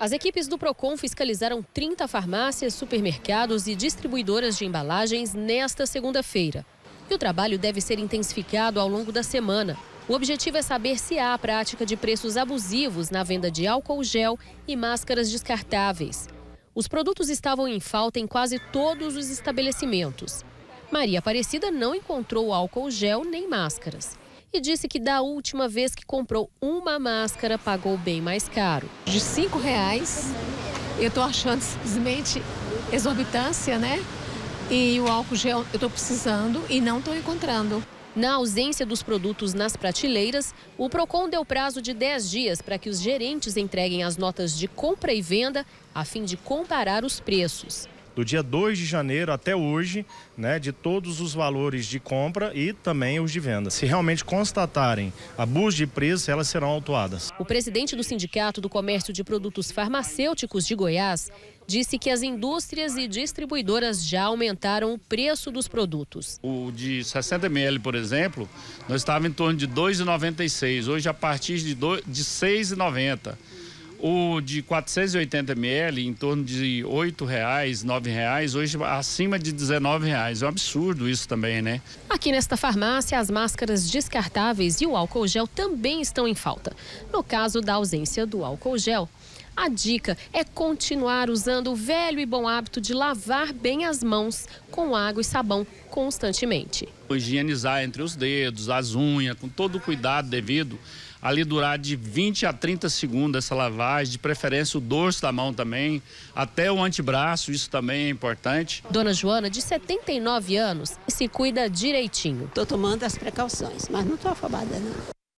As equipes do Procon fiscalizaram 30 farmácias, supermercados e distribuidoras de embalagens nesta segunda-feira. E o trabalho deve ser intensificado ao longo da semana. O objetivo é saber se há a prática de preços abusivos na venda de álcool gel e máscaras descartáveis. Os produtos estavam em falta em quase todos os estabelecimentos. Maria Aparecida não encontrou álcool gel nem máscaras. E disse que da última vez que comprou uma máscara, pagou bem mais caro. De R$5, eu tô achando simplesmente exorbitância, né? E o álcool gel eu tô precisando e não tô encontrando. Na ausência dos produtos nas prateleiras, o Procon deu prazo de 10 dias para que os gerentes entreguem as notas de compra e venda, a fim de comparar os preços. Do dia 2 de janeiro até hoje, né, de todos os valores de compra e também os de venda. Se realmente constatarem abuso de preço, elas serão autuadas. O presidente do Sindicato do Comércio de Produtos Farmacêuticos de Goiás disse que as indústrias e distribuidoras já aumentaram o preço dos produtos. O de 60 ml, por exemplo, nós estava em torno de R$ 2,96, hoje a partir de R$ 6,90. O de 480 ml, em torno de R$8, R$9, hoje acima de R$19. É um absurdo isso também, né? Aqui nesta farmácia, as máscaras descartáveis e o álcool gel também estão em falta. No caso da ausência do álcool gel, a dica é continuar usando o velho e bom hábito de lavar bem as mãos com água e sabão constantemente. Higienizar entre os dedos, as unhas, com todo o cuidado devido. Ali durar de 20 a 30 segundos essa lavagem, de preferência o dorso da mão também, até o antebraço, isso também é importante. Dona Joana, de 79 anos, se cuida direitinho. Estou tomando as precauções, mas não estou afobada, não.